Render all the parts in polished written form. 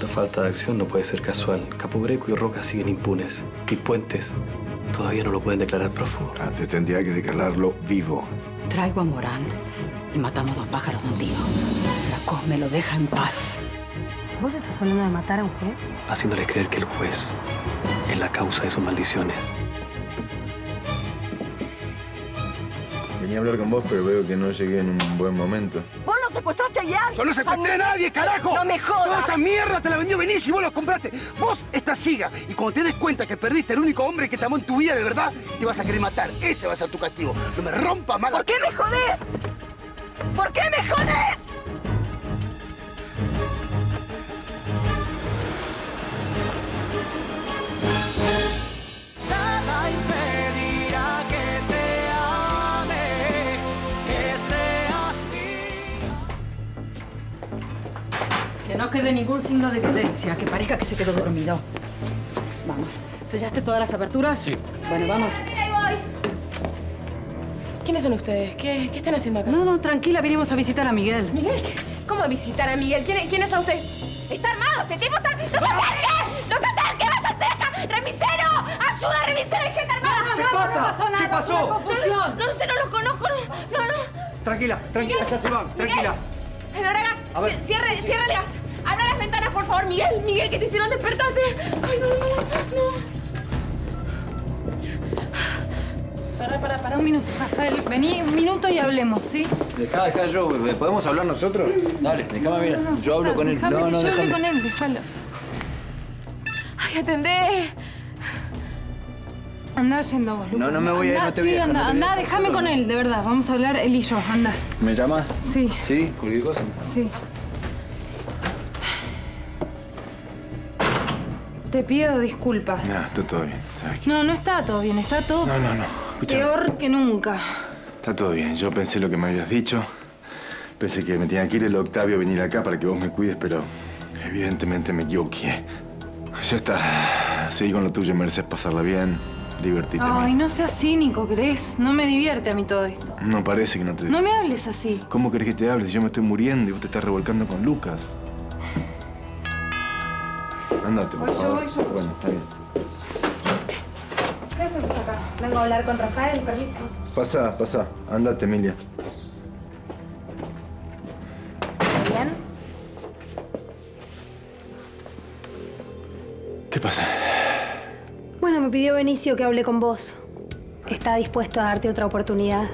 tanta falta de acción no puede ser casual. Capogreco y Roca siguen impunes. Quipuentes todavía no lo pueden declarar prófugo. Antes tendría que declararlo vivo. Traigo a Morán y matamos dos pájaros de un tiro. La Cosme lo deja en paz. ¿Vos estás hablando de matar a un juez? Haciéndole creer que el juez es la causa de sus maldiciones. Venía a hablar con vos, pero veo que no llegué en un buen momento. ¡Vos lo secuestraste a Ian! ¡Yo no secuestré a nadie, carajo! ¡No me jodas! Toda esa mierda te la vendió Benicio y vos lo compraste. Vos estás ciega. Y cuando te des cuenta que perdiste al único hombre que te amó en tu vida de verdad, te vas a querer matar. Ese va a ser tu castigo. No me rompa mal. ¿Por qué me jodés? ¿Por qué me jodés? Que no quede ningún signo de violencia, que parezca que se quedó dormido. Vamos. ¿Sellaste todas las aperturas? Sí. Bueno, vamos. ¡Ahí voy! ¿Quiénes son ustedes? ¿Qué están haciendo acá? No, no, tranquila, vinimos a visitar a Miguel. ¿Miguel? ¿Cómo a visitar a Miguel? ¿Quiénes son ustedes? ¡Está armado! ¡Este tipo está! ¡No se acerque! ¡No se acerque! ¡Váyase de acá! ¡Remisero! ¡Ayuda, remisero! ¡Hay gente armada! ¿Qué pasa? ¿Qué pasó? ¡Confusión! No, usted no los conozco. No, no. Tranquila, tranquila, ya se van. Tranquila. Pero ahora gas. Cierra el gas. Abra las ventanas, por favor, Miguel. Miguel, que te hicieron despertarte. Ay, no, no, no. Pará un minuto, Rafael. Vení un minuto y hablemos, ¿sí? Dejá yo. ¿Podemos hablar nosotros? Dale, déjame bien. Yo hablo con él. No, no, déjame. Yo hablé con él, déjalo. Ay, atendé. Andá yendo vos, Lucas. No, no me voy a ir, no te voy a dejar. Sí, andá, déjame con él, de verdad. Vamos a hablar él y yo, andá. ¿Me llamas? Sí. ¿Sí? ¿Cualquier cosa? Sí. Te pido disculpas. No, está todo bien. ¿Sabes qué? No, no está todo bien. Está todo... No, no, no. Escuchame. Peor que nunca. Está todo bien. Yo pensé lo que me habías dicho. Pensé que me tenía que ir el Octavio a venir acá para que vos me cuides, pero evidentemente me equivoqué. Ya está. Seguí con lo tuyo. Mereces pasarla bien, divertirte. Ay, no seas cínico, ¿querés? No me divierte a mí todo esto. No, parece que no te... No me hables así. ¿Cómo querés que te hables si yo me estoy muriendo y vos te estás revolcando con Lucas? Andate, por favor. Voy yo. Bueno, está bien. ¿Qué hacemos acá? Vengo a hablar con Rafael, permiso. Pasá, pasá. Andate, Emilia. ¿Está bien? ¿Qué pasa? Bueno, me pidió Benicio que hable con vos. Está dispuesto a darte otra oportunidad.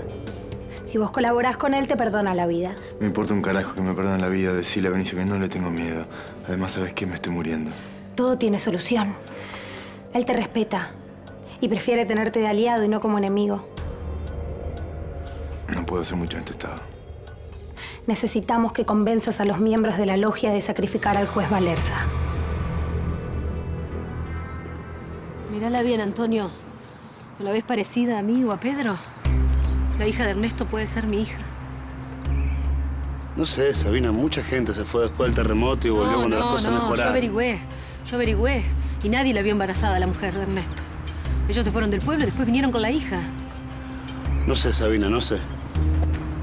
Si vos colaborás con él, te perdona la vida. Me importa un carajo que me perdone la vida. Decirle a Benicio que no le tengo miedo. Además, ¿sabés qué? Me estoy muriendo. Todo tiene solución. Él te respeta y prefiere tenerte de aliado y no como enemigo. No puedo hacer mucho en este estado. Necesitamos que convenzas a los miembros de la logia de sacrificar al juez Valerza. Mírala bien, Antonio. ¿No la ves parecida a mí o a Pedro? La hija de Ernesto puede ser mi hija. No sé, Sabina, mucha gente se fue después del terremoto y volvió cuando las cosas mejoraron. Yo averigüé. Y nadie la vio embarazada, la mujer de Ernesto. Ellos se fueron del pueblo y después vinieron con la hija. No sé, Sabina, no sé.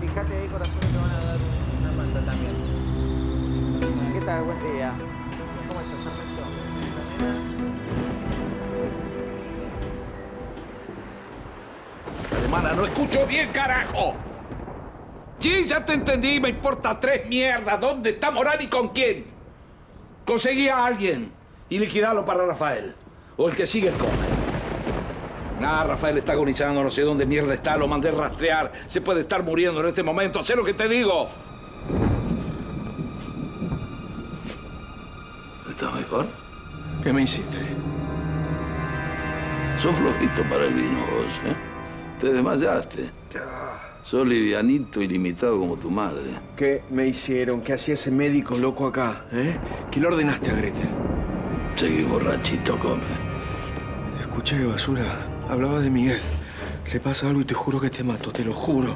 Fíjate ahí, corazón, te van a dar una manta también. ¿Qué tal? Buen día. ¿Cómo estás, Ernesto? Hermana, no escucho bien, carajo. Sí, ya te entendí, me importa tres mierdas. ¿Dónde está Morán y con quién? Conseguí a alguien y liquidarlo para Rafael. O el que sigue el Cosme. Nada, Rafael está agonizando, no sé dónde mierda está, lo mandé rastrear. Se puede estar muriendo en este momento, haz lo que te digo. ¿Estás mejor? ¿Qué me hiciste? Sos flojito para el vino vos, ¿eh? Te desmayaste. Sos livianito y limitado como tu madre. ¿Qué me hicieron? ¿Qué hacía ese médico loco acá? ¿Eh? ¿Qué le ordenaste a Gretel? Seguí borrachito, Come. Te escuché, basura. Hablabas de Miguel. Le pasa algo y te juro que te mato, te lo juro.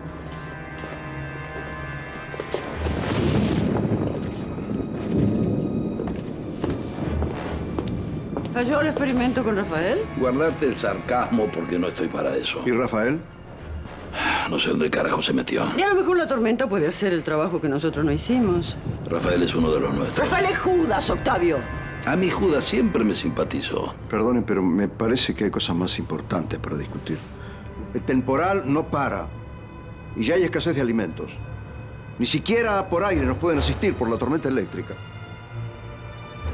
¿Falló el experimento con Rafael? Guardate el sarcasmo porque no estoy para eso. ¿Y Rafael? No sé dónde carajo se metió. Y a lo mejor la tormenta puede hacer el trabajo que nosotros no hicimos. Rafael es uno de los nuestros. ¡Rafael es Judas, Octavio! A mí Judas siempre me simpatizó. Perdone, pero me parece que hay cosas más importantes para discutir. El temporal no para. Y ya hay escasez de alimentos. Ni siquiera por aire nos pueden asistir por la tormenta eléctrica.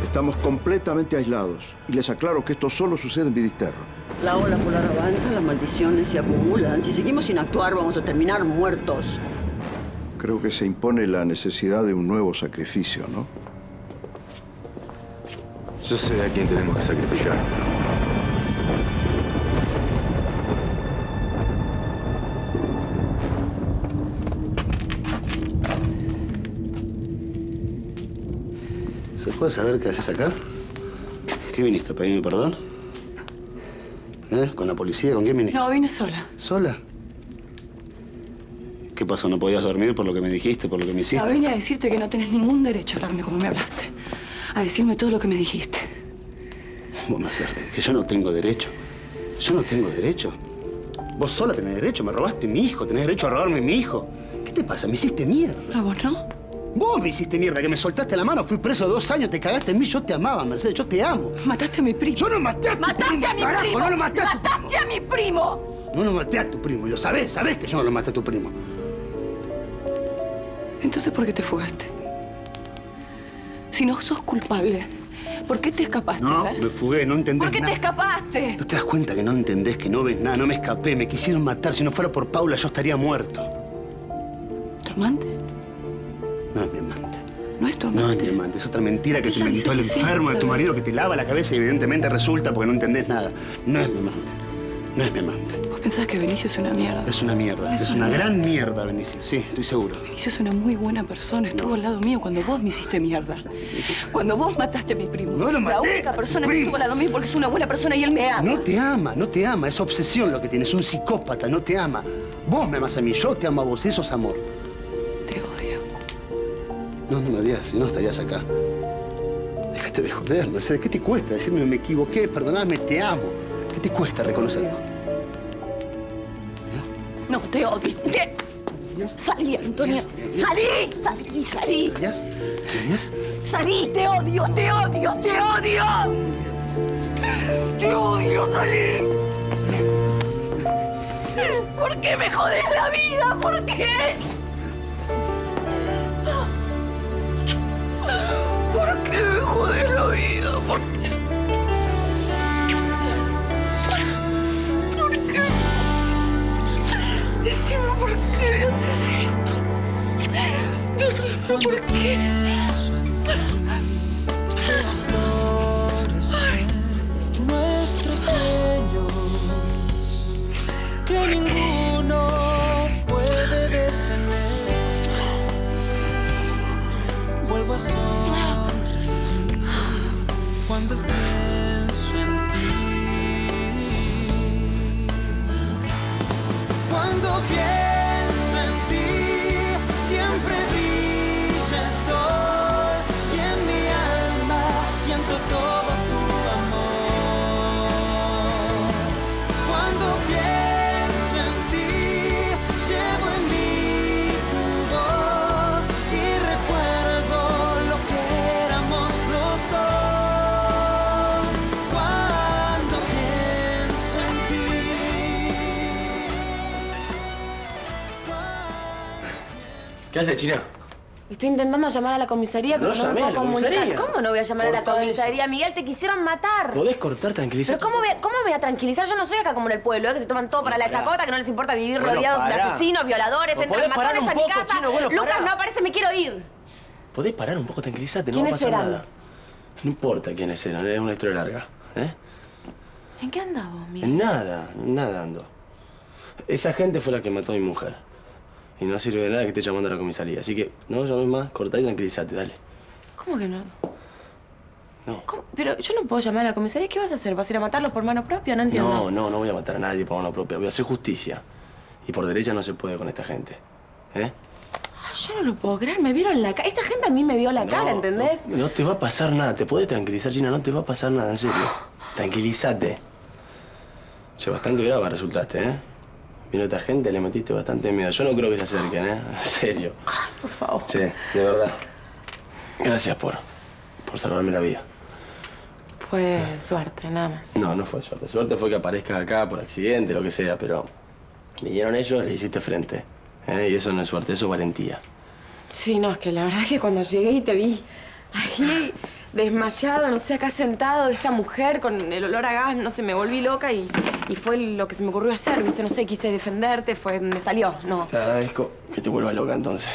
Estamos completamente aislados. Y les aclaro que esto solo sucede en Vidisterra. La ola polar avanza, las maldiciones se acumulan. Si seguimos sin actuar, vamos a terminar muertos. Creo que se impone la necesidad de un nuevo sacrificio, ¿no? Yo sé a quién tenemos que sacrificar. ¿Se puede saber qué haces acá? ¿Qué viniste a pedirme perdón? ¿Con la policía? ¿Con quién viniste? No, vine sola. ¿Sola? ¿Qué pasó? ¿No podías dormir por lo que me dijiste, por lo que me hiciste? No, vine a decirte que no tenés ningún derecho a hablarme como me hablaste. A decirme todo lo que me dijiste. Vos me haces reír, que yo no tengo derecho. Yo no tengo derecho. Vos sola tenés derecho, me robaste mi hijo. Tenés derecho a robarme mi hijo. ¿Qué te pasa? Me hiciste mierda. ¿A vos no? Vos me hiciste mierda, que me soltaste la mano. Fui preso 2 años, te cagaste en mí. Yo te amaba, Mercedes, yo te amo. Mataste a mi primo. Yo no maté a tu primo. A mi carajo, primo. No lo maté a tu primo. ¡Mataste a mi primo! No lo maté a tu primo. Lo sabés, sabés que yo no lo maté a tu primo. Entonces, ¿por qué te fugaste? Si no sos culpable, ¿por qué te escapaste? No, me fugué, no entendés nada. ¿Por qué te escapaste? ¿No te das cuenta que no entendés, que no ves nada? No me escapé, me quisieron matar. Si no fuera por Paula, yo estaría muerto. ¿Tu amante? No es mi amante. ¿No es tu amante? No es mi amante. Es otra mentira que te inventó el enfermo de tu marido, que te lava la cabeza y evidentemente resulta porque no entendés nada. No es mi amante. No es mi amante. ¿Vos pensás que Benicio es una mierda? Es una mierda. Es una gran mierda, Benicio. Sí, estoy seguro. Benicio es una muy buena persona. Estuvo al lado mío cuando vos me hiciste mierda. Cuando vos mataste a mi primo. No lo maté. La única persona que estuvo al lado mío porque es una buena persona y él me ama. No te ama, no te ama. Es obsesión lo que tienes. Es un psicópata, no te ama. Vos me amas a mí, yo te amo a vos. Eso es amor. Te odio. No, no me odias, si no estarías acá. Déjate de joder, Mercedes. ¿Qué te cuesta decirme me equivoqué, perdoname, te amo? ¿Qué te cuesta reconocerlo? No, te odio. Te... Salí, Antonio. Salí, salí, salí. Salí, te odio, te odio, te odio. Te odio, salí. ¿Por qué me jodés la vida? ¿Por qué? ¿Por qué me jodés la vida? ¿Por qué? Decime por qué haces esto. Yo no sé por qué. Ay. Nuestros sueños que ninguno puede detener. Vuelvo a sonreír cuando pienso en ti. Cuando pienso en ti, siempre brilla el sol y en mi alma siento todo tu amor. Cuando pienso en ti, llevo en mí tu voz y recuerdo lo que éramos los dos. Cuando pienso en ti. ¿Qué haces, China? Estoy intentando llamar a la comisaría, pero no me puedo comunicar. ¿Cómo no voy a llamar a la comisaría? Miguel, te quisieron matar. ¿Podés cortar, tranquilizar? ¿Pero cómo me voy a tranquilizar? Yo no soy acá como en el pueblo, que se toman todo para la chacota, que no les importa vivir rodeados de asesinos, violadores, entran matones a mi casa. Chino, bueno, Lucas no aparece, me quiero ir. ¿Podés parar un poco, tranquilizarte? No va a pasar nada. No importa quiénes eran, es una historia larga. ¿Eh? ¿En qué andás vos, Miguel? En nada, nada ando. Esa gente fue la que mató a mi mujer. Y no sirve de nada que esté llamando a la comisaría. Así que no llames más, cortá y tranquilízate, dale. ¿Cómo que no? No. ¿Cómo? Pero yo no puedo llamar a la comisaría. ¿Qué vas a hacer? ¿Vas a ir a matarlos por mano propia? No entiendo. No voy a matar a nadie por mano propia. Voy a hacer justicia. Y por derecha no se puede con esta gente. ¿Eh? Ay, yo no lo puedo creer. Me vieron la cara. Esta gente a mí me vio la cara, ¿entendés? No te va a pasar nada. Te podés tranquilizar, China. No te va a pasar nada, en serio. Tranquilízate. Che, bastante grave resultaste, ¿eh? Vino esta gente, le metiste bastante miedo. Yo no creo que se acerquen, ¿eh? En serio. Ay, por favor. Che, de verdad. Gracias por salvarme la vida. Fue suerte, nada más. No, no fue suerte. Suerte fue que aparezcas acá por accidente, lo que sea, pero... vinieron ellos, le hiciste frente. Y eso no es suerte, eso es valentía. Sí, no, es que la verdad es que cuando llegué y te vi ahí desmayado, no sé, acá sentado, esta mujer con el olor a gas, no sé, me volví loca y fue lo que se me ocurrió hacer, ¿viste? No sé, quise defenderte, fue, me salió, no. Te agradezco que te vuelvas loca entonces.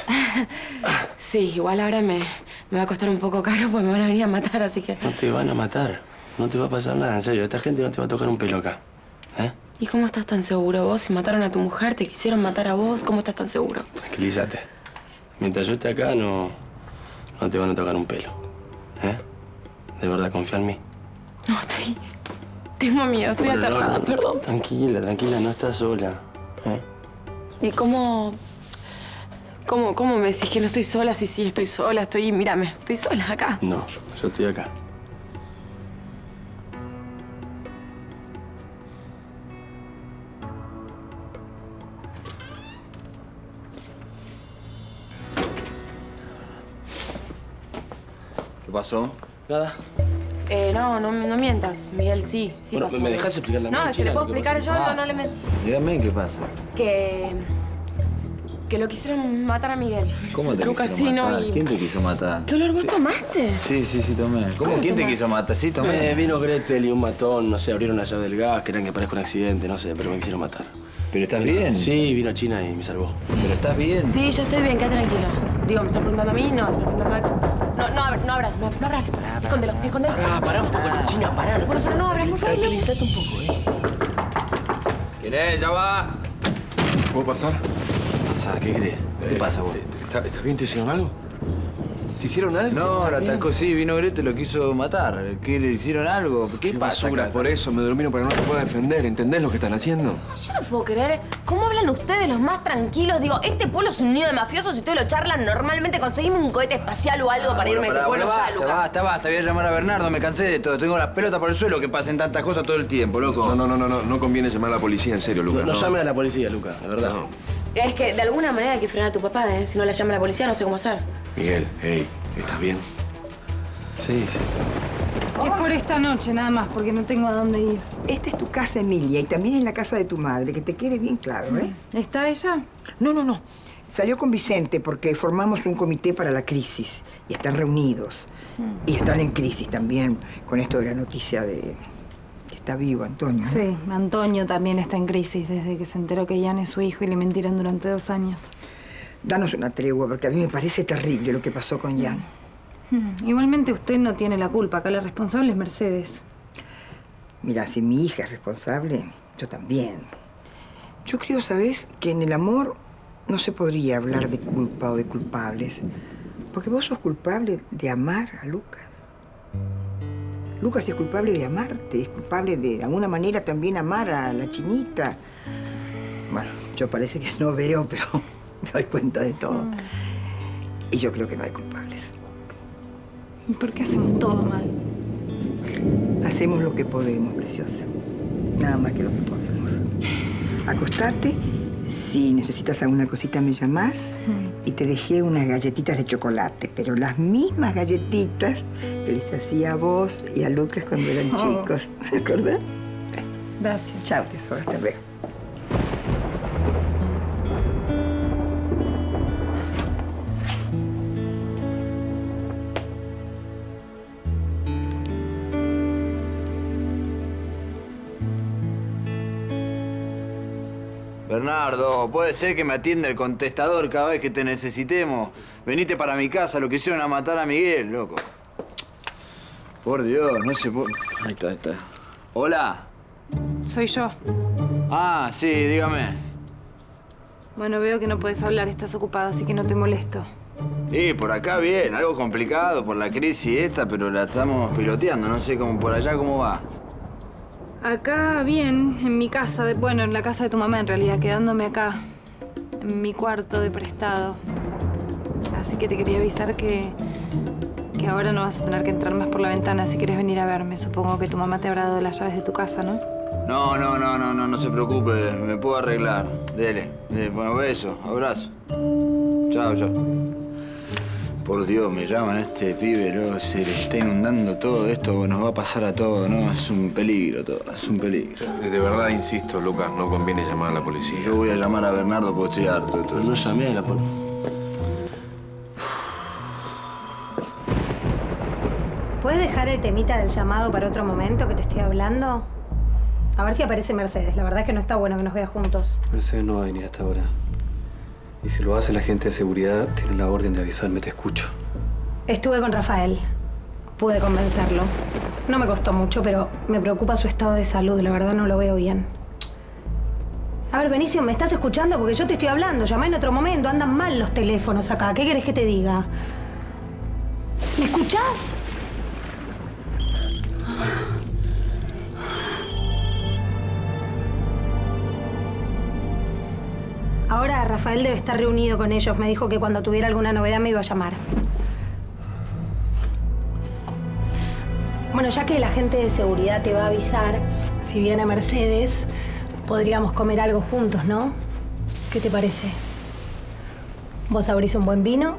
Sí, igual ahora me va a costar un poco caro porque me van a venir a matar, así que... No te van a matar, no te va a pasar nada, en serio, esta gente no te va a tocar un pelo acá, ¿eh? ¿Y cómo estás tan seguro vos? Si mataron a tu mujer, te quisieron matar a vos, ¿cómo estás tan seguro? Tranquilízate. Mientras yo esté acá, no te van a tocar un pelo. ¿Eh? De verdad, confía en mí. No, tengo miedo, estoy aterrada, perdón. Tranquila, tranquila, no estás sola. ¿Eh? ¿Y cómo me decís que no estoy sola? Sí, estoy sola, mírame, estoy sola acá. No, yo estoy acá. ¿Qué pasó? Nada. No mientas, Miguel, sí bueno, pasó. ¿Me dejás explicar la mentira? No, es que le puedo explicar yo, no le miento. Dígame qué pasa. Que lo quisieron matar a Miguel. ¿Cómo te quisieron matar? ¿Quién te quiso matar? ¿Qué olor vos tomaste? Sí, tomé. ¿Cómo? ¿Quién te quiso matar? Sí, tomé. Vino Gretel y un matón, no sé, abrieron la llave del gas, querían que parezca un accidente, no sé, pero me quisieron matar. ¿Pero estás bien? Sí, vino China y me salvó. Sí. ¿Pero estás bien? Sí, yo estoy bien, quédate tranquilo. Digo, ¿me estás preguntando a mí? No, ¿estás preguntando a él? No abras. Escóndelo. Pará un poco, China, pará. No abras, por favor. Tranquilízate un poco. ¿Quién es? Ya va. ¿Puedo pasar? Pasa, ¿qué crees? ¿Qué te pasa, vos? ¿Estás bien? ¿Te hicieron algo? ¿Te hicieron algo? No, la atacó, sí, vino Gretel, lo quiso matar. ¿Qué le hicieron algo? ¿Qué pasa? Basura, por eso me durmieron para que no te pueda defender. ¿Entendés lo que están haciendo? Yo no puedo creer. ¿Cómo hablan ustedes los más tranquilos? Digo, este pueblo es un nido de mafiosos y ustedes lo charlan normalmente. Conseguimos un cohete espacial o algo para irme de este pueblo ya, Lucas. Basta. Voy a llamar a Bernardo, me cansé de todo. Tengo las pelotas por el suelo que pasen tantas cosas todo el tiempo, loco. No conviene llamar a la policía, en serio, Lucas. No llames a la policía, Lucas, la verdad. Es que de alguna manera hay que frenar a tu papá, ¿eh? Si no la llama la policía, no sé cómo hacer. Miguel, hey, ¿estás bien? Sí, estoy bien. Es por esta noche nada más, porque no tengo a dónde ir. Esta es tu casa, Emilia, y también es la casa de tu madre, que te quede bien claro, ¿eh? ¿Está ella? No. Salió con Vicente porque formamos un comité para la crisis y están reunidos. Y están en crisis también con esto de la noticia de... Está vivo, Antonio, ¿no? Sí, Antonio también está en crisis desde que se enteró que Ian es su hijo y le mentieron durante 2 años. Danos una tregua, porque a mí me parece terrible lo que pasó con Ian. Igualmente usted no tiene la culpa. Acá la responsable es Mercedes. Mira, si mi hija es responsable, yo también. Yo creo, ¿sabés? Que en el amor no se podría hablar de culpa o de culpables. Porque vos sos culpable de amar a Lucas. Lucas es culpable de amarte, es culpable de alguna manera también amar a la Chinita. Bueno, yo parece que no veo, pero me doy cuenta de todo. Y yo creo que no hay culpables. ¿Y por qué hacemos todo mal? Hacemos lo que podemos, preciosa. Nada más que lo que podemos. Acostate, si necesitas alguna cosita me llamás. Y te dejé unas galletitas de chocolate, pero las mismas galletitas que les hacía a vos y a Lucas cuando eran chicos. ¿Te acordás? Gracias. Chao, tesoro. Hasta luego. Bernardo, puede ser que me atienda el contestador cada vez que te necesitemos. Venite para mi casa, lo quisieron a matar a Miguel, loco. Por Dios, no se puede... Ahí está. ¿Hola? Soy yo. Ah, sí, dígame. Bueno, veo que no podés hablar, estás ocupado, así que no te molesto. Sí, por acá bien, algo complicado por la crisis esta, pero la estamos piloteando, no sé cómo por allá cómo va. Acá bien, en mi casa, en la casa de tu mamá en realidad, quedándome acá, en mi cuarto de prestado. Así que te quería avisar que ahora no vas a tener que entrar más por la ventana si quieres venir a verme. Supongo que tu mamá te habrá dado las llaves de tu casa, ¿no? No se preocupe, me puedo arreglar. Dele, beso, abrazo. Chao. Por Dios, me llaman este pibe, ¿no? Se le está inundando todo esto, nos va a pasar a todos, ¿no? Es un peligro todo, es un peligro. De verdad, insisto, Lucas, no conviene llamar a la policía. Yo voy a llamar a Bernardo porque estoy harto. Entonces. No llamé a la policía. ¿Puedes dejar el temita del llamado para otro momento que te estoy hablando? A ver si aparece Mercedes. La verdad es que no está bueno que nos vea juntos. Mercedes no va a venir hasta ahora. Y si lo hace, la gente de seguridad tiene la orden de avisarme, te escucho. Estuve con Rafael. Pude convencerlo. No me costó mucho, pero me preocupa su estado de salud. La verdad no lo veo bien. A ver, Benicio, ¿me estás escuchando? Porque yo te estoy hablando. Llamá en otro momento. Andan mal los teléfonos acá. ¿Qué querés que te diga? ¿Me escuchás? Ahora Rafael debe estar reunido con ellos. Me dijo que cuando tuviera alguna novedad me iba a llamar. Bueno, ya que la gente de seguridad te va a avisar, si viene Mercedes, podríamos comer algo juntos, ¿no? ¿Qué te parece? Vos abrís un buen vino,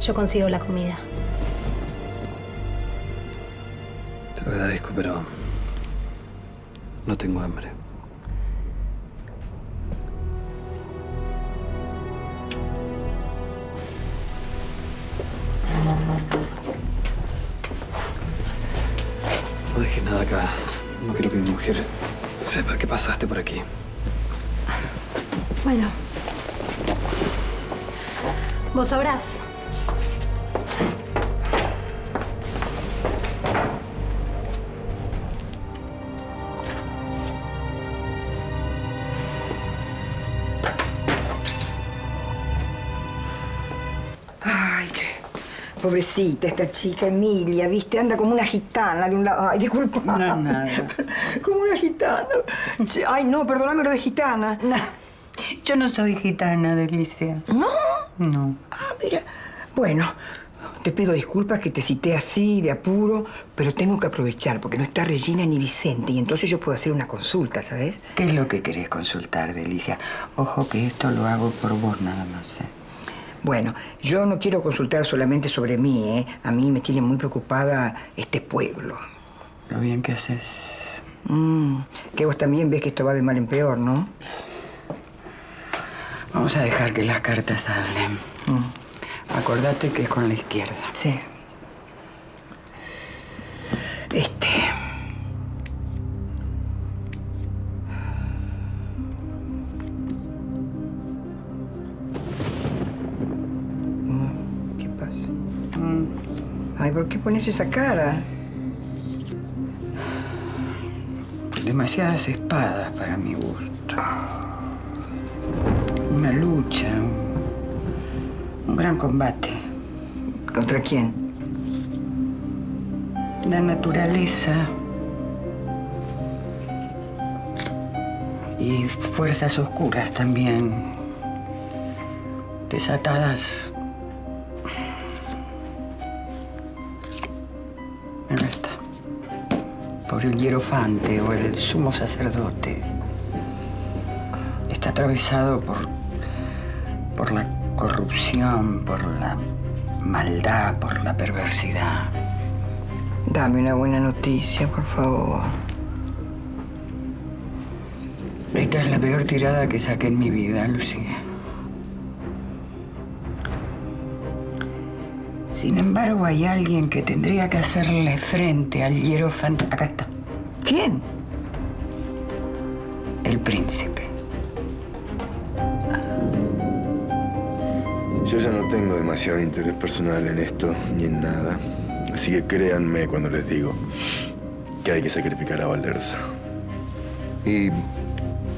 yo consigo la comida. Te lo agradezco, pero no tengo hambre. No dejes nada acá. No quiero que mi mujer sepa que pasaste por aquí. Bueno. Vos sabrás. Pobrecita esta chica, Emilia, ¿viste? Anda como una gitana de un lado. Ay, disculpa. No, nada. Como una gitana. Ay, no, perdóname lo de gitana. No. Yo no soy gitana, Delicia. ¿No? No. Ah, mira. Bueno, te pido disculpas que te cité así, de apuro, pero tengo que aprovechar porque no está Regina ni Vicente y entonces yo puedo hacer una consulta, ¿sabes? ¿Qué es lo que querés consultar, Delicia? Ojo que esto lo hago por vos nada más, ¿eh? Bueno, yo no quiero consultar solamente sobre mí, ¿eh? A mí me tiene muy preocupada este pueblo. Lo bien que haces. Que vos también ves que esto va de mal en peor, ¿no? Vamos a dejar que las cartas hablen. Acordate que es con la izquierda. Sí. ¿Por qué pones esa cara? Demasiadas espadas para mi gusto. Una lucha. Un gran combate. ¿Contra quién? La naturaleza. Y fuerzas oscuras también. Desatadas. Por el hierofante o el sumo sacerdote. Está atravesado por la corrupción, por la maldad, por la perversidad. Dame una buena noticia, por favor. Esta es la peor tirada que saqué en mi vida, Lucía. Sin embargo, hay alguien que tendría que hacerle frente al hierofante. Acá está. ¿Quién? El príncipe. Yo ya no tengo demasiado interés personal en esto, ni en nada. Así que créanme cuando les digo que hay que sacrificar a Valerza. ¿Y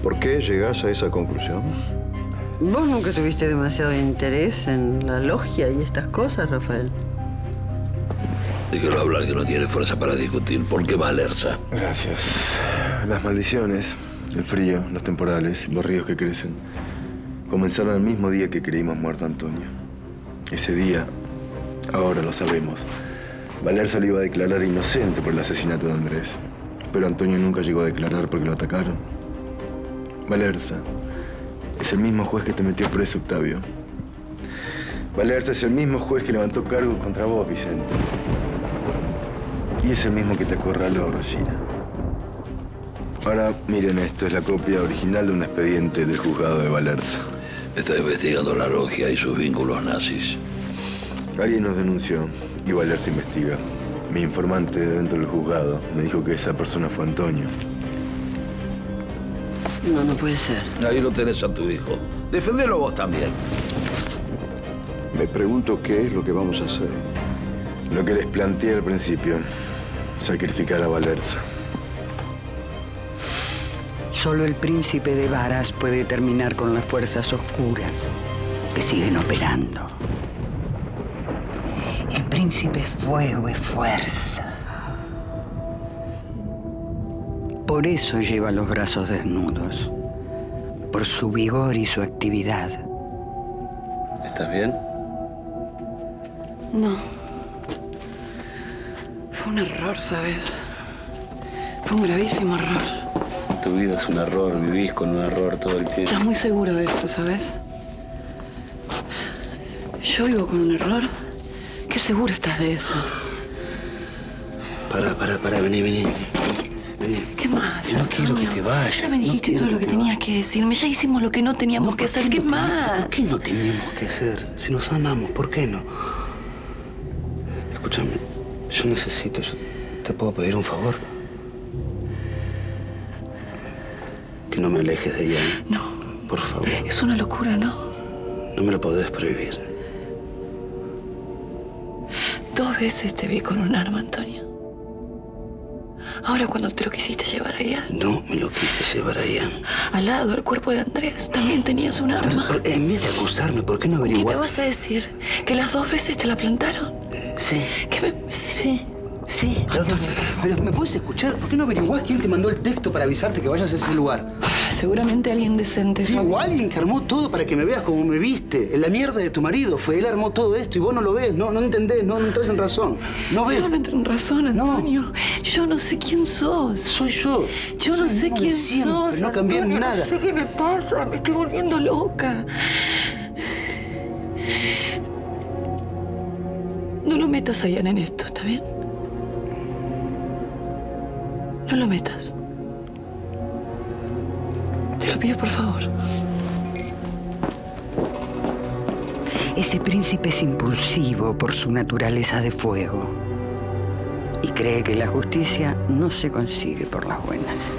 por qué llegás a esa conclusión? Vos nunca tuviste demasiado interés en la logia y estas cosas, Rafael. Déjalo hablar, que no tiene fuerza para discutir. ¿Por qué Valerza? Gracias. Las maldiciones, el frío, los temporales, los ríos que crecen, comenzaron el mismo día que creímos muerto a Antonio. Ese día, ahora lo sabemos, Valerza lo iba a declarar inocente por el asesinato de Andrés. Pero Antonio nunca llegó a declarar porque lo atacaron. Valerza. Es el mismo juez que te metió preso, Octavio. Valerza es el mismo juez que levantó cargos contra vos, Vicente. Y es el mismo que te acorraló, Rosina. Ahora, miren esto, es la copia original de un expediente del juzgado de Valerza. Está investigando la logia y sus vínculos nazis. Alguien nos denunció y Valerza investiga. Mi informante dentro del juzgado me dijo que esa persona fue Antonio. No, no puede ser. Ahí lo tenés a tu hijo. Defendelo vos también. Me pregunto qué es lo que vamos a hacer. Lo que les planteé al principio. Sacrificar a Valerza. Solo el príncipe de Varas puede terminar con las fuerzas oscuras que siguen operando. El príncipe es fuego, es fuerza. Por eso lleva los brazos desnudos. Por su vigor y su actividad. ¿Estás bien? No. Fue un error, ¿sabes? Fue un gravísimo error. Tu vida es un error, vivís con un error todo el tiempo. Estás muy seguro de eso, ¿sabes? Yo vivo con un error. ¿Qué seguro estás de eso? Pará, vení. ¿Qué más? Yo no quiero que te vayas. Ya me dijiste todo lo que tenías que decirme. Ya hicimos lo que no teníamos que hacer. ¿Qué más? ¿Por qué no teníamos que hacer? Si nos amamos, ¿por qué no? Escúchame, yo te puedo pedir un favor. Que no me alejes de Ian. No. Por favor. Es una locura, ¿no? No me lo podés prohibir. 2 veces te vi con un arma, Antonio. Ahora cuando te lo quisiste llevar a Ian. No me lo quise llevar a Ian. Al lado del cuerpo de Andrés también tenías un arma. Pero, en vez de acusarme, ¿por qué no averiguaste? ¿Qué me vas a decir? ¿Que las 2 veces te la plantaron? Sí. ¿Qué me...? Sí. Sí, las 2 veces. Pero, ¿me puedes escuchar? ¿Por qué no averiguás quién te mandó el texto para avisarte que vayas a ese lugar? Seguramente alguien decente. Sí, o alguien que armó todo para que me veas como me viste. En la mierda de tu marido fue. Él armó todo esto y vos no lo ves. No entendés, no entras en razón. No ves. Yo no entro en razón, Antonio. No. Yo no sé quién sos. Soy yo. Yo no sé quién sos, no cambié nada. No sé qué me pasa. Me estoy volviendo loca. No lo metas a Ian en esto, ¿está bien? No lo metas. Te lo pido, por favor. Ese príncipe es impulsivo por su naturaleza de fuego. Y cree que la justicia no se consigue por las buenas.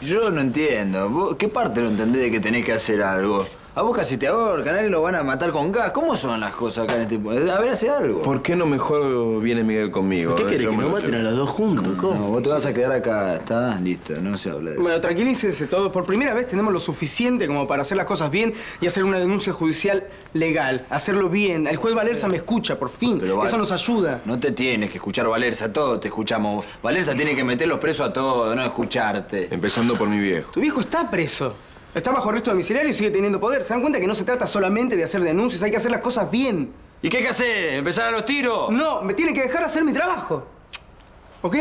Yo no entiendo. ¿Vos qué parte no entendés de que tenés que hacer algo? A vos casi te ahorcan, a él lo van a matar con gas. ¿Cómo son las cosas acá en este pueblo? A ver, hace algo. ¿Por qué no mejor viene Miguel conmigo? ¿Qué quiere que nos maten a los 2 juntos? ¿Cómo? No, vos te vas a quedar acá. Está listo, no se habla de eso. Bueno, tranquilícese todos. Por primera vez tenemos lo suficiente como para hacer las cosas bien y hacer una denuncia judicial legal. Hacerlo bien. El juez Valerza me escucha, por fin. Pero eso nos ayuda. No te tienes que escuchar, Valerza. Todos te escuchamos. Valerza tiene que meterlos presos a todos, no escucharte. Empezando por mi viejo. Tu viejo está preso. Está bajo arresto domiciliario y sigue teniendo poder. ¿Se dan cuenta que no se trata solamente de hacer denuncias? Hay que hacer las cosas bien. ¿Y qué hay que hacer? ¿Empezar a los tiros? No, me tiene que dejar hacer mi trabajo. ¿Ok?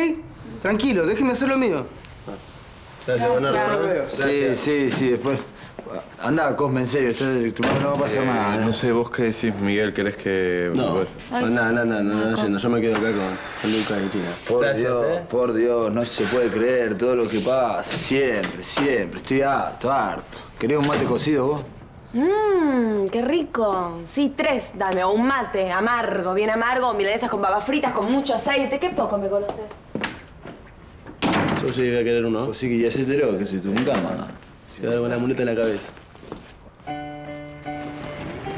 Tranquilo, déjenme hacer lo mío. Gracias, Bernardo. Sí, después... Andá, Cosme, en serio, no va a pasar nada. No sé, vos qué decís, Miguel, ¿querés que...? No, yo me quedo acá con Lucas y China. Por Dios, no se puede creer todo lo que pasa, siempre, estoy harto. ¿Querés un mate cocido vos? Mmm, qué rico. Sí, 3, dame, o un mate amargo, bien amargo, milanesas con babas fritas, con mucho aceite, qué poco me conoces. Yo sí voy a querer uno. Pues sí que ya se enteró, que soy tu cama. Te da una muleta en la cabeza.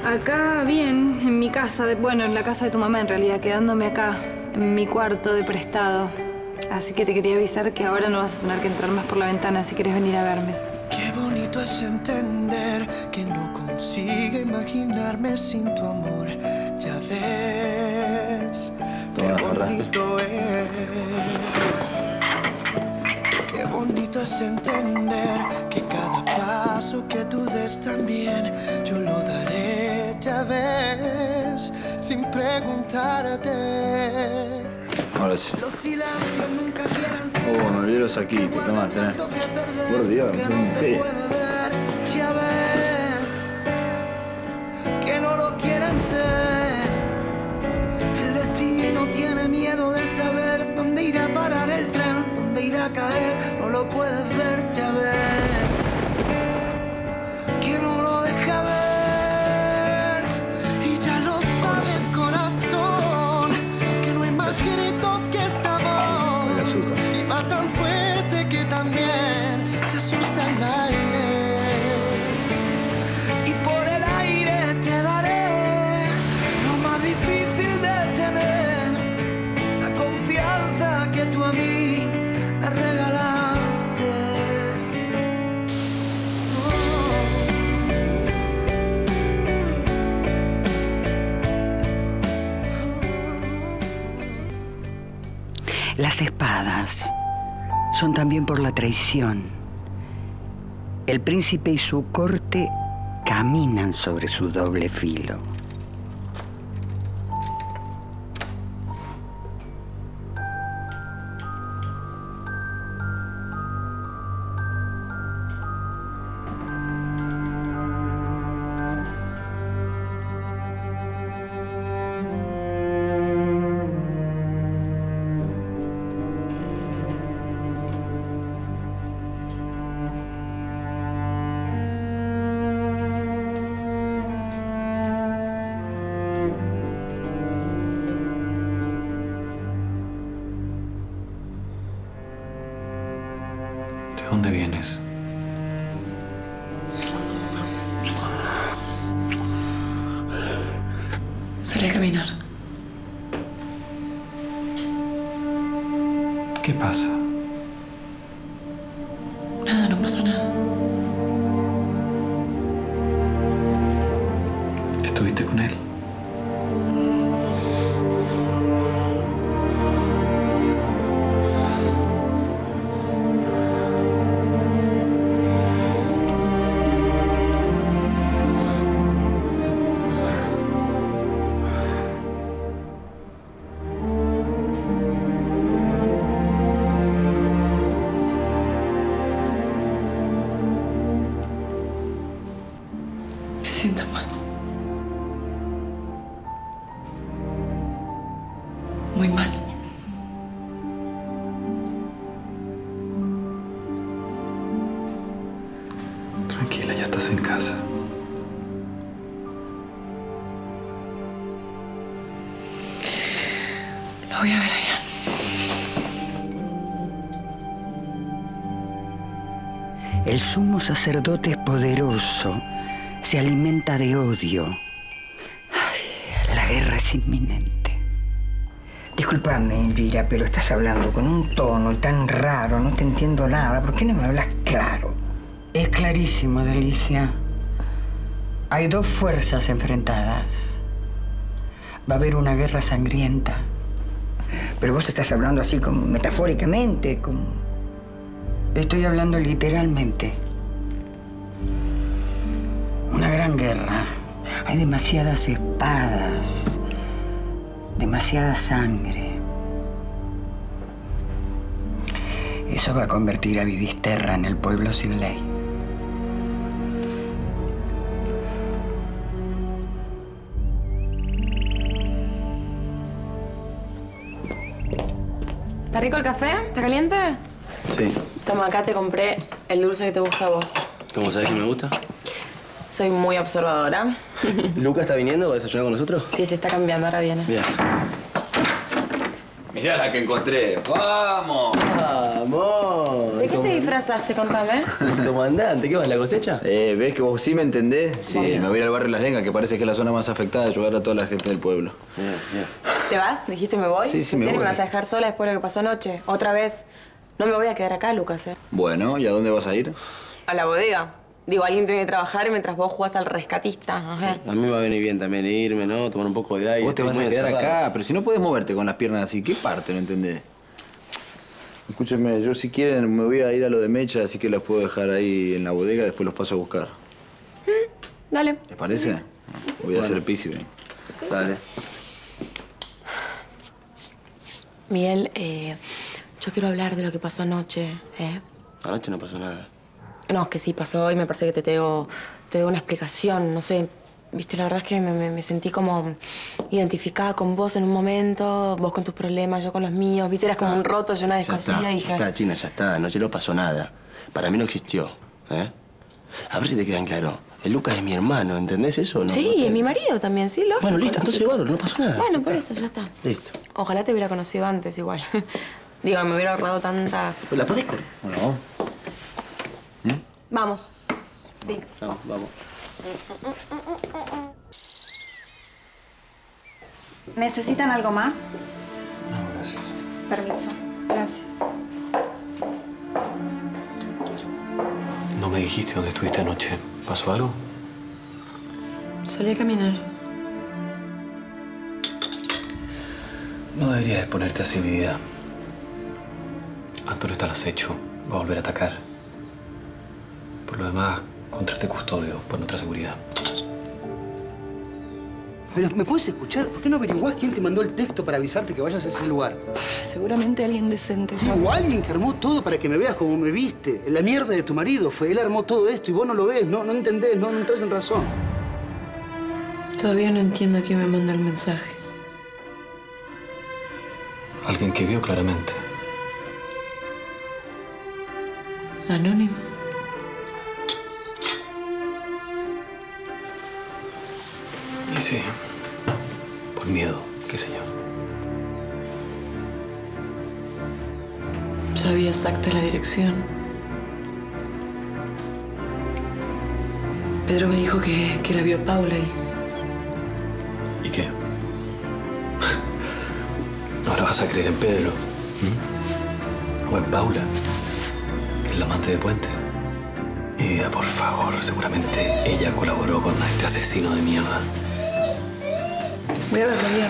Acá, bien, en mi casa. Bueno, en la casa de tu mamá, en realidad. Quedándome acá, en mi cuarto de prestado. Así que te quería avisar que ahora no vas a tener que entrar más por la ventana si querés venir a verme. Qué bonito es entender que no consigo imaginarme sin tu amor. Ya ves, qué bonito es. Qué bonito es entender que cada paso que tú des también yo lo daré, ya ves, sin preguntarte. Ahora sí. Los silencios nunca quieran ser. Me olvidé los aquí, que más tenés. Por Dios, qué mujer. Ya ves, vencer. El destino tiene miedo de saber dónde irá a parar el tren, dónde irá a caer. No lo puedes ver, Chávez, que no lo deja ver. Y ya lo sabes, corazón, que no hay más gritos que esta voz. Y va tan fuerte que también se asusta el aire. Las espadas son también por la traición. El príncipe y su corte caminan sobre su doble filo. El sumo sacerdote es poderoso, se alimenta de odio. Ay, la guerra es inminente. Disculpame, Elvira, pero estás hablando con un tono tan raro, no te entiendo nada. ¿Por qué no me hablas claro? Es clarísimo, Delicia. Hay dos fuerzas enfrentadas. Va a haber una guerra sangrienta. Pero vos estás hablando así como metafóricamente, como... Estoy hablando literalmente. Una gran guerra. Hay demasiadas espadas, demasiada sangre. Eso va a convertir a Vidisterra en el pueblo sin ley. ¿Está rico el café? ¿Está caliente? Sí. Toma, acá te compré el dulce que te gusta a vos. ¿Cómo sabés que me gusta? Soy muy observadora. ¿Lucas está viniendo a desayunar con nosotros? Sí, se está cambiando, ahora viene. Bien. Mirá la que encontré. ¡Vamos! ¡Vamos! ¿De qué te disfrazaste? Contame. Comandante, ¿qué vas, la cosecha? ¿Ves que vos sí me entendés? Sí, me voy al barrio Las Lengas, que parece que es la zona más afectada, de ayudar a toda la gente del pueblo. Bien, bien. ¿Te vas? ¿Dijiste me voy? Sí, sí, me voy. ¿En serio me vas a dejar sola después de lo que pasó anoche? Otra vez. No me voy a quedar acá, Lucas, ¿eh? Bueno, ¿y a dónde vas a ir? A la bodega. Digo, alguien tiene que trabajar mientras vos jugás al rescatista. Ajá. Sí, a mí va a venir bien también irme, ¿no? Tomar un poco de aire. Vos te vas a quedar acá, pero si no podés moverte con las piernas así, ¿qué parte no entendés? Escúcheme, yo si quieren me voy a ir a lo de Mecha, así que los puedo dejar ahí en la bodega, después los paso a buscar. Dale. ¿Les parece? Voy a hacer pis y ven. Dale. Miguel, yo quiero hablar de lo que pasó anoche, ¿eh? Anoche no pasó nada. No, es que sí pasó y me parece que te debo una explicación, no sé. Viste, la verdad es que me sentí como identificada con vos en un momento, vos con tus problemas, yo con los míos. Viste, eras como un roto, yo una descosida y... Ya está, China, ya está. No, yo no pasó nada. Para mí no existió, ¿eh? A ver si te quedan claro. El Lucas es mi hermano, ¿entendés eso? No, sí, no te... es mi marido también, sí, lógico. Bueno, listo, entonces igual, no pasó nada. Bueno, por eso, ya está. Listo. Ojalá te hubiera conocido antes igual. Digo, me hubiera ahorrado tantas... ¿La podés correr? Bueno, vamos. Vamos. Sí. Vamos, vamos. ¿Necesitan algo más? No, gracias. Permiso. Gracias. No me dijiste dónde estuviste anoche. ¿Pasó algo? Salí a caminar. No deberías exponerte así, mi vida. Antonio está al acecho. Va a volver a atacar. Por lo demás... Contrate custodio por nuestra seguridad. Pero, ¿me puedes escuchar? ¿Por qué no averiguás quién te mandó el texto para avisarte que vayas a ese lugar? Seguramente alguien decente. Sí, o alguien que armó todo para que me veas como me viste. La mierda de tu marido fue. Él armó todo esto y vos no lo ves, no entendés, no entras en razón. Todavía no entiendo quién me mandó el mensaje. Alguien que vio claramente. Anónimo. Sí, por miedo, qué sé yo. Sabía exacta la dirección. Pedro me dijo que la vio a Paula y... ¿Y qué? ¿No la vas a creer en Pedro? ¿Mm? ¿O en Paula? Que es la amante de Puente. Ida, por favor, seguramente ella colaboró con este asesino de mierda. Voy a verlo bien.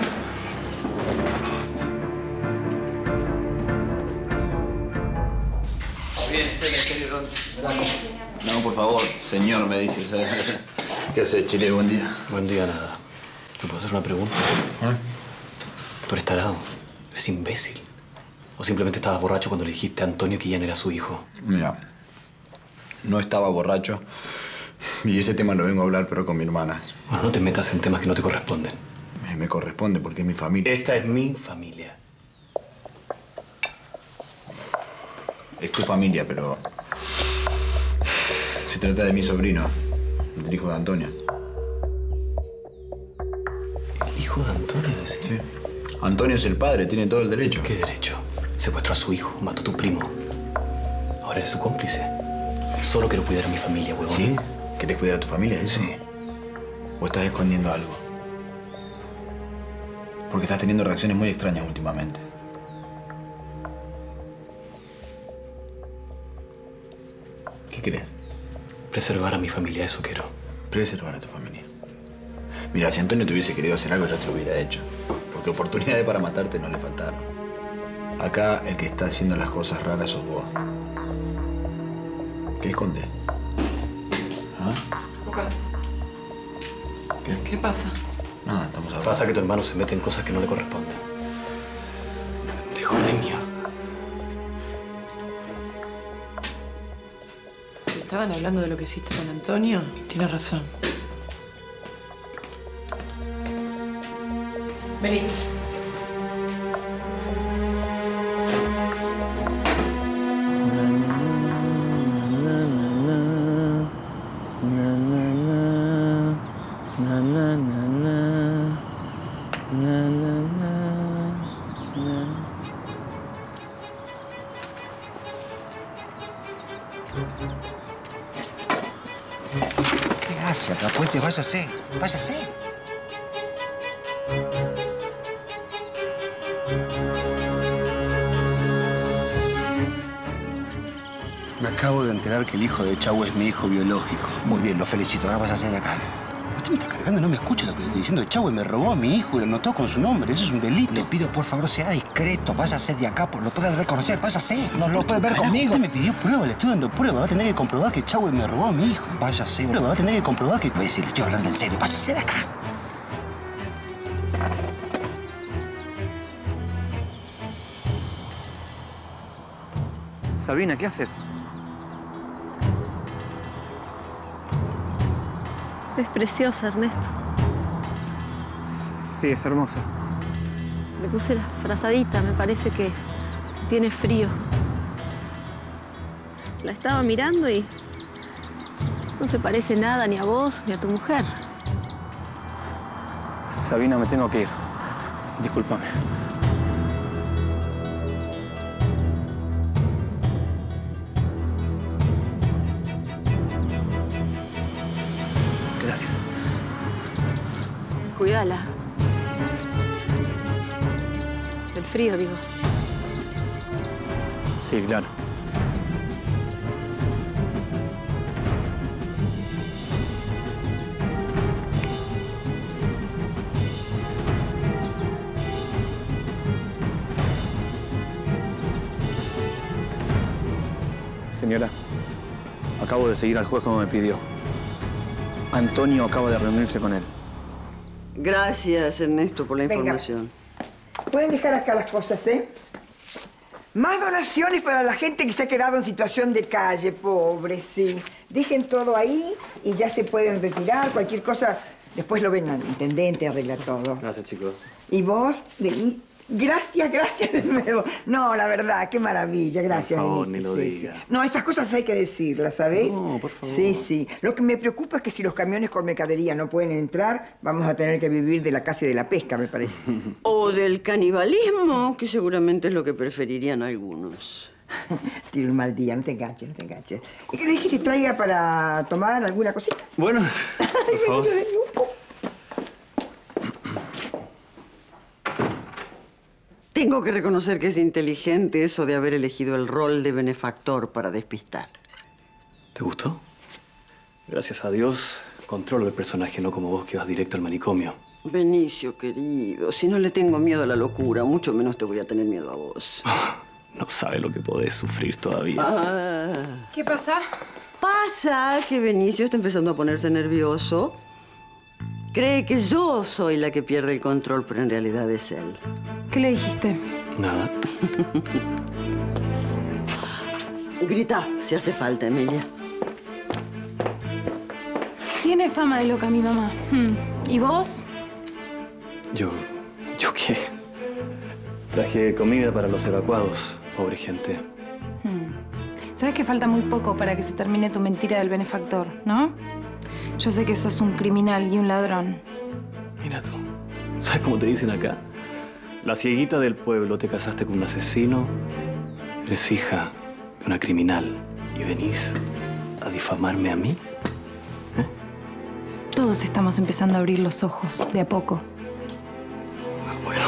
Bien, está en el serio, no, por favor, señor, me dices. ¿Qué haces, Chile? Buen día. Buen día, nada. ¿Te puedo hacer una pregunta? ¿Eh? ¿Tú eres tarado? ¿Eres imbécil? ¿O simplemente estabas borracho cuando le dijiste a Antonio que Ian era su hijo? Mira, no estaba borracho. Y ese tema lo vengo a hablar, pero con mi hermana. Bueno, no te metas en temas que no te corresponden. Me corresponde porque es mi familia. Esta es mi familia. Es tu familia, pero... Se trata de mi sobrino, el hijo de Antonio. ¿El hijo de Antonio, decís? Sí. Antonio es el padre, tiene todo el derecho. ¿Qué derecho? Secuestró a su hijo, mató a tu primo. Ahora eres su cómplice. Solo quiero cuidar a mi familia, huevón. ¿Sí? ¿Querés cuidar a tu familia? ¿Eso? Sí. ¿O estás escondiendo algo? Porque estás teniendo reacciones muy extrañas últimamente. ¿Qué crees? Preservar a mi familia, eso quiero. Preservar a tu familia. Mira, si Antonio te hubiese querido hacer algo, ya te lo hubiera hecho. Porque oportunidades para matarte no le faltaron. Acá, el que está haciendo las cosas raras sos vos. ¿Qué escondes? ¿Ah? Lucas. ¿Qué pasa? Nada, estamos hablando. Pasa que tu hermano se mete en cosas que no le corresponden. Dejo de mierda. Si estaban hablando de lo que hiciste con Antonio, tienes razón. Vení. Váyase, váyase. Me acabo de enterar que el hijo de Echagüe es mi hijo biológico. Muy bien, lo felicito. Ahora váyase de acá. Usted me está cargando, no me escucha lo que le estoy diciendo. Echagüe me robó a mi hijo y lo anotó con su nombre. Eso es un delito. Le pido, por favor, sea discreto. Váyase de acá, lo pueden reconocer. Váyase. No lo pueden ver conmigo. Usted me pidió prueba, le estoy dando prueba. Va a tener que comprobar que Echagüe me robó a mi hijo. Váyase. Pero va a tener que comprobar que... Pues si le estoy hablando en serio. Váyase de acá. Sabina, ¿qué haces? Es preciosa, Ernesto. Sí, es hermosa. Le puse la frazadita, me parece que tiene frío. La estaba mirando y no se parece nada ni a vos ni a tu mujer. Sabina, me tengo que ir. Discúlpame. Gracias. Cuídala. Del frío, digo. Sí, claro. Señora, acabo de seguir al juez como me pidió. Antonio acaba de reunirse con él. Gracias, Ernesto, por la información. Venga. Pueden dejar acá las cosas, ¿eh? Más donaciones para la gente que se ha quedado en situación de calle, pobre, sí. Dejen todo ahí y ya se pueden retirar. Cualquier cosa, después lo ven al intendente, arregla todo. Gracias, chicos. Y vos, Deli. Gracias, gracias de nuevo. No, la verdad, qué maravilla. Gracias, por favor, Benicio, ni lo diga. Sí. No, esas cosas hay que decirlas, ¿sabés? No, por favor. Sí, sí. Lo que me preocupa es que si los camiones con mercadería no pueden entrar, vamos a tener que vivir de la caza y de la pesca, me parece. O del canibalismo, que seguramente es lo que preferirían algunos. Tiene un mal día, no te enganches, no te enganches. ¿Querés que te traiga para tomar alguna cosita? Bueno, por favor. Tengo que reconocer que es inteligente eso de haber elegido el rol de benefactor para despistar. ¿Te gustó? Gracias a Dios, controlo el personaje, no como vos que vas directo al manicomio. Benicio, querido, si no le tengo miedo a la locura, mucho menos te voy a tener miedo a vos. No sabe lo que podés sufrir todavía. Ah. ¿Qué pasa? Pasa que Benicio está empezando a ponerse nervioso. Cree que yo soy la que pierde el control, pero en realidad es él. ¿Qué le dijiste? Nada. Grita si hace falta, Emilia. Tiene fama de loca mi mamá. ¿Y vos? ¿Yo qué? Traje comida para los evacuados, pobre gente. Sabes que falta muy poco para que se termine tu mentira del benefactor, ¿no? Yo sé que sos un criminal y un ladrón. Mira tú, ¿sabes cómo te dicen acá? La cieguita del pueblo, te casaste con un asesino, eres hija de una criminal y venís a difamarme a mí. ¿Eh? Todos estamos empezando a abrir los ojos, de a poco. Bueno,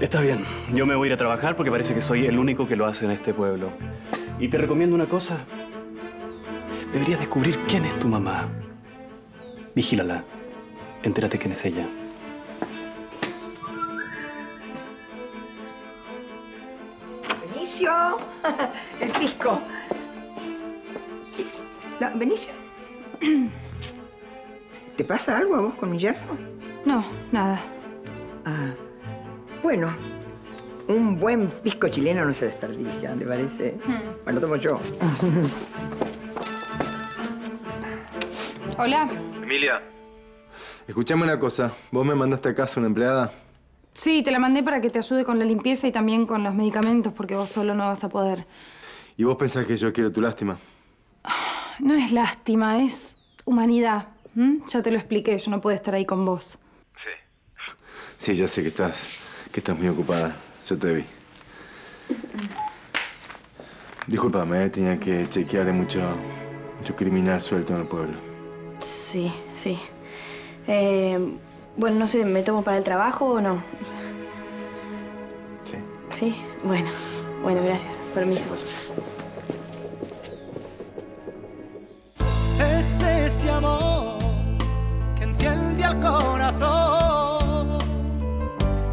está bien. Yo me voy a ir a trabajar porque parece que soy el único que lo hace en este pueblo. Y te recomiendo una cosa. Deberías descubrir quién es tu mamá. Vigílala. Entérate quién es ella. ¡Benicio! El pisco. No, ¿Benicio? ¿Te pasa algo a vos con mi yerno? No, nada. Ah, bueno. Un buen pisco chileno no se desperdicia, ¿te parece? Bueno, lo tomo yo. Hola. Emilia. Escuchame una cosa. ¿Vos me mandaste a casa una empleada? Sí, te la mandé para que te ayude con la limpieza y también con los medicamentos, porque vos solo no vas a poder. ¿Y vos pensás que yo quiero tu lástima? No es lástima, es humanidad. Ya te lo expliqué, yo no puedo estar ahí con vos. Sí. Sí, ya sé que estás muy ocupada. Yo te vi. Discúlpame, tenía que chequearle mucho criminal suelto en el pueblo. Sí, sí. Bueno, no sé, ¿me tomo para el trabajo o no? Sí. ¿Sí? Bueno, gracias. Permiso. Es este amor que enciende al corazón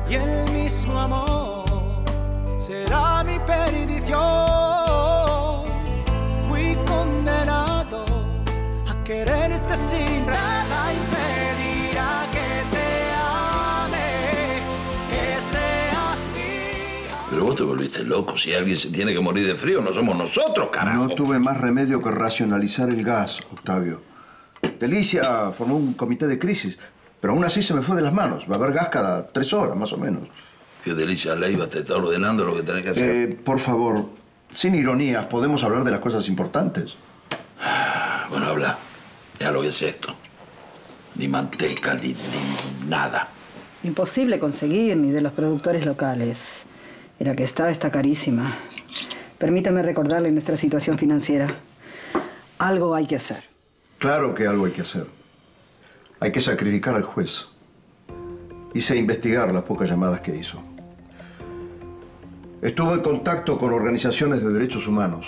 y el mismo amor será mi perdición. Fui condenado a querer sin nada impedirá que te ame, que seas mía. Pero vos te volviste loco. Si alguien se tiene que morir de frío, no somos nosotros, carajo. No tuve más remedio que racionalizar el gas, Octavio. Delicia formó un comité de crisis, pero aún así se me fue de las manos. Va a haber gas cada 3 horas, más o menos. Qué Delicia Leiva te está ordenando lo que tenés que hacer. Por favor, sin ironías, podemos hablar de las cosas importantes. Bueno, habla. Ya lo que es esto. Ni manteca, ni nada. Imposible conseguir, ni de los productores locales. Y la que está carísima. Permítame recordarle nuestra situación financiera. Algo hay que hacer. Claro que algo hay que hacer. Hay que sacrificar al juez. Hice investigar las pocas llamadas que hizo. Estuvo en contacto con organizaciones de derechos humanos.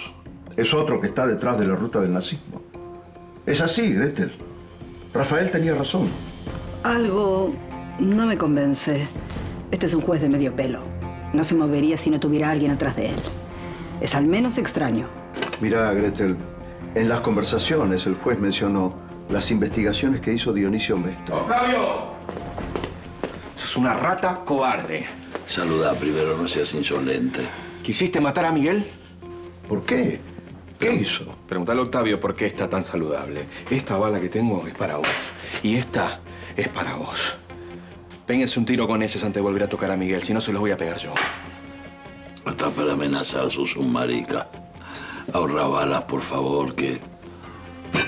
Es otro que está detrás de la ruta del nazismo. Es así, Gretel. Rafael tenía razón. Algo no me convence. Este es un juez de medio pelo. No se movería si no tuviera alguien atrás de él. Es al menos extraño. Mirá, Gretel, en las conversaciones el juez mencionó las investigaciones que hizo Dionisio Mestre. ¡Octavio! Sos una rata cobarde. Saludá primero, no seas insolente. ¿Quisiste matar a Miguel? ¿Por qué? ¿Qué hizo? Preguntale a Octavio por qué está tan saludable. Esta bala que tengo es para vos. Y esta es para vos. Pénganse un tiro con ese antes de volver a tocar a Miguel, si no se los voy a pegar yo. Hasta para amenazar sus marica. Ahorra balas, por favor, que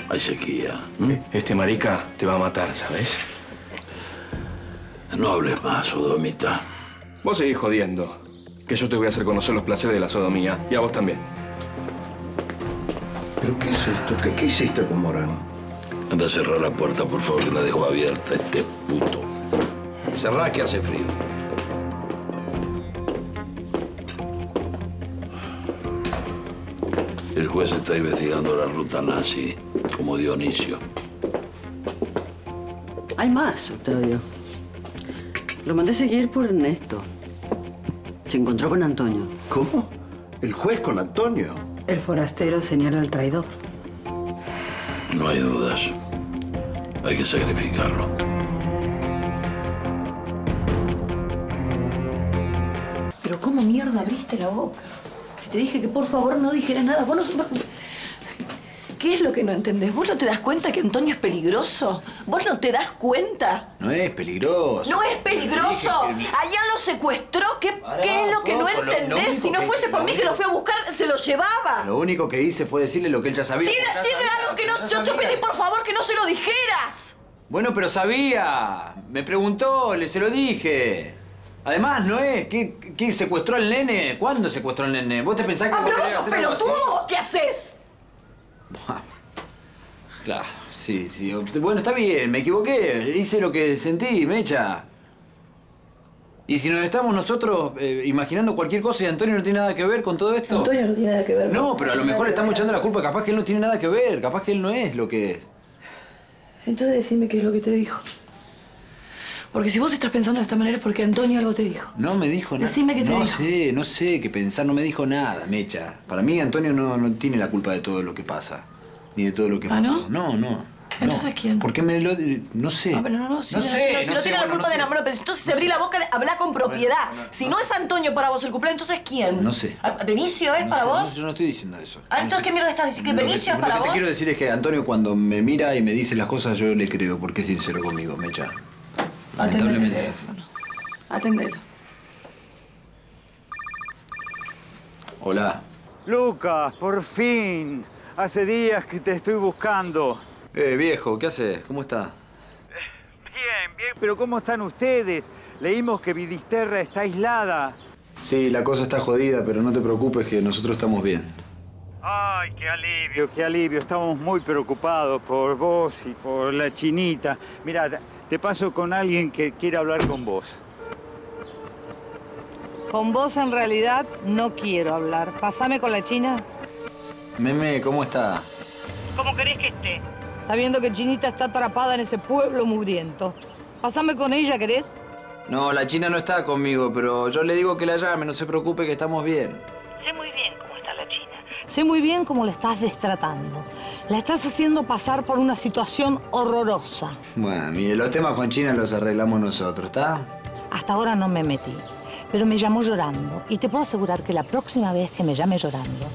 hay sequía. ¿Mm? Este marica te va a matar, ¿sabes? No hables más, sodomita. Vos seguís jodiendo, que yo te voy a hacer conocer los placeres de la sodomía. Y a vos también. ¿Pero qué es esto? ¿Qué hiciste con Morán? Anda a cerrar la puerta, por favor, que la dejo abierta, este puto. Cerrá que hace frío. El juez está investigando la ruta nazi, como Dionisio. Hay más, Octavio. Lo mandé seguir por Ernesto. Se encontró con Antonio. ¿Cómo? ¿El juez con Antonio? El forastero señala al traidor. No hay dudas. Hay que sacrificarlo. ¿Pero cómo mierda abriste la boca? Si te dije que por favor no dijeras nada, vos no... ¿Qué es lo que no entendés? ¿Vos no te das cuenta que Antonio es peligroso? ¿Vos no te das cuenta? No es peligroso. ¡No es peligroso! Allá lo secuestró. ¿Qué es lo que no entendés? Si no fuese por mí que lo fui a buscar, se lo llevaba. Lo único que hice fue decirle lo que él ya sabía. ¡Sí, decirle algo que no... Yo pedí por favor que no se lo dijeras! Bueno, pero sabía. Me preguntó, se lo dije. Además, ¿no es? ¿Qué secuestró al nene? ¿Cuándo secuestró al nene? ¿Vos te pensás que... Ah, pero vos sos pelotudo, vos qué haces. Claro, sí. Bueno, está bien, me equivoqué. Hice lo que sentí, Mecha. Y si nos estamos nosotros imaginando cualquier cosa y Antonio no tiene nada que ver con todo esto... Antonio no tiene nada que ver. No, pero a lo mejor estamos echando la culpa. Capaz que él no tiene nada que ver. Capaz que él no es lo que es. Entonces decime qué es lo que te dijo. Porque si vos estás pensando de esta manera es porque Antonio algo te dijo. No me dijo nada. Decime qué te dijo. No sé qué pensar. No me dijo nada, Mecha. Para mí Antonio no tiene la culpa de todo lo que pasa. Ni de todo lo que pasó. ¿Ah, no? No. ¿Entonces quién? Porque me lo... No sé. Ah, pero no sé. Si no tiene la culpa de enamorarme, pero entonces se abrí la boca, habla con propiedad. Si no es Antonio para vos el cumpleaños, entonces ¿quién? No sé. ¿Benicio es para vos? Yo no estoy diciendo eso. ¿Entonces qué mierda estás diciendo? ¿Que Benicio es para vos? Lo que te quiero decir es que Antonio cuando me mira y me dice las cosas, yo le creo, porque es sincero conmigo, Mecha. Lamentablemente es así. Atendelo. Hola. Lucas, por fin. Hace días que te estoy buscando. Viejo, ¿qué haces? ¿Cómo estás? Bien. ¿Pero cómo están ustedes? Leímos que Vidisterra está aislada. Sí, la cosa está jodida, pero no te preocupes que nosotros estamos bien. Ay, qué alivio. Estamos muy preocupados por vos y por la chinita. Mirá, te paso con alguien que quiere hablar con vos. Con vos en realidad no quiero hablar. Pasame con la china. Meme, ¿cómo está? ¿Cómo querés que esté? Sabiendo que Chinita está atrapada en ese pueblo mugriento. Pasame con ella, ¿querés? No, la China no está conmigo, pero yo le digo que la llame. No se preocupe que estamos bien. Sé muy bien cómo está la China. Sé muy bien cómo la estás destratando. La estás haciendo pasar por una situación horrorosa. Bueno, mire, los temas con China los arreglamos nosotros, ¿está? Hasta ahora no me metí, pero me llamó llorando. Y te puedo asegurar que la próxima vez que me llame llorando...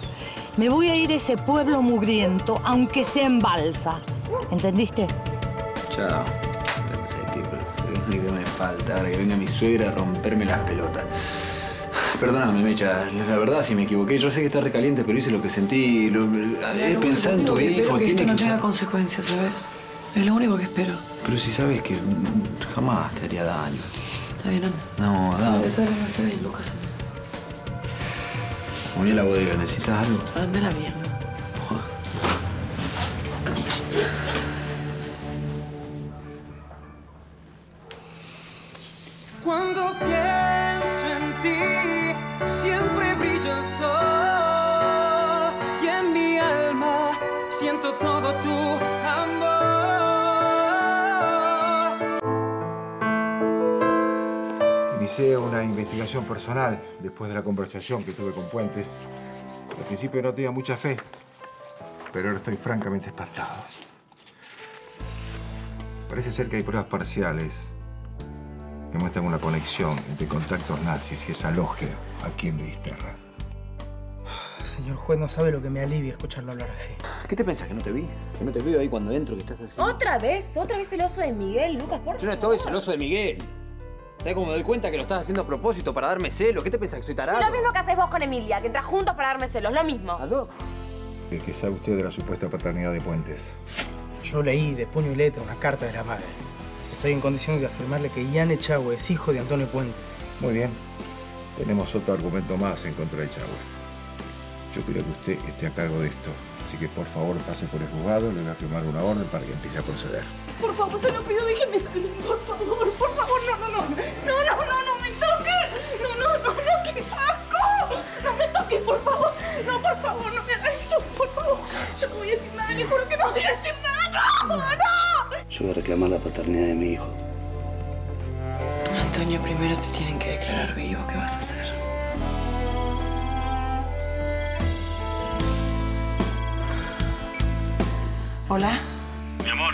Me voy a ir a ese pueblo mugriento, aunque sea en balsa. ¿Entendiste? Chao. ¿Qué me falta? Ahora que venga mi suegra a romperme las pelotas. Perdóname, Mecha, la verdad si me equivoqué. Yo sé que está recaliente, pero hice lo que sentí. Pensé en tu hijo. Que esto no tenga consecuencias, ¿sabes? Es lo único que espero. Pero si sabes que jamás te haría daño. Está bien, anda. No, dame. No está bien, Lucas. Uní a la bodega, ¿necesitas algo? Anda la mierda. Cuando pienso en ti, siempre brilla el sol y en mi alma siento todo tu amor. Inicié una investigación personal después de la conversación que tuve con Puentes. Al principio no tenía mucha fe, pero ahora estoy francamente espantado. Parece ser que hay pruebas parciales que muestran una conexión entre contactos nazis y esa logia aquí en Vidisterra. Señor juez, no sabe lo que me alivia escucharlo hablar así. ¿Qué te pensás? ¿Que no te vi? ¿Que no te veo ahí cuando entro, que estás así? ¿Otra vez? ¿Otra vez celoso de Miguel, Lucas? Por favor. Yo no estoy celoso de Miguel. ¿Sabés cómo me doy cuenta que lo estás haciendo a propósito para darme celos? ¿Qué te pensás, que soy tarado? Sí, lo mismo que hacés vos con Emilia, que entras juntos para darme celos, lo mismo. ¿A dos? ¿Qué sabe usted de la supuesta paternidad de Puentes? Yo leí de puño y letra una carta de la madre. Estoy en condiciones de afirmarle que Ian Echagüe es hijo de Antonio Puentes. Muy bien. Tenemos otro argumento más en contra de Echagüe. Yo quiero que usted esté a cargo de esto. Así que, por favor, pase por el juzgado. Le voy a firmar una orden para que empiece a proceder. Por favor, se lo pido, déjenme salir. Por favor, no me toques. No, qué asco. No me toques, por favor. No, por favor, no me hagas esto, por favor. Yo no voy a decir nada, le juro que no voy a decir nada. No. Yo voy a reclamar la paternidad de mi hijo. Antonio, primero te tienen que declarar vivo. ¿Qué vas a hacer? ¿Hola? Mi amor,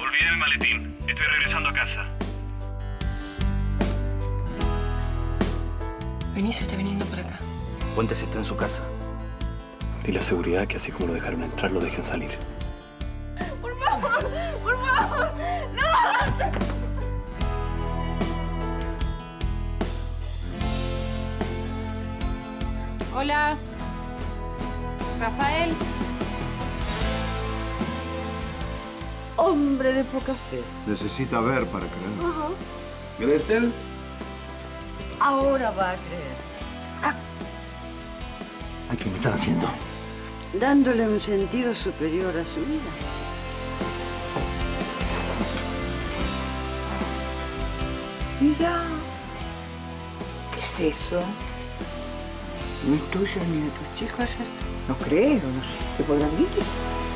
olvidé el maletín. Estoy regresando a casa. Benicio está viniendo para acá. Puentes está en su casa. Y la seguridad que así como lo dejaron entrar, lo dejen salir. Hola, Rafael. Hombre de poca fe. Necesita ver para creer. Ajá. ¿Gretel? Ahora va a creer. Ah. Ay, ¿qué me están haciendo? Dándole un sentido superior a su vida. Mira. ¿Qué es eso? Ni tuyo ni de tus chicas, no creo, no sé, te podrán ir.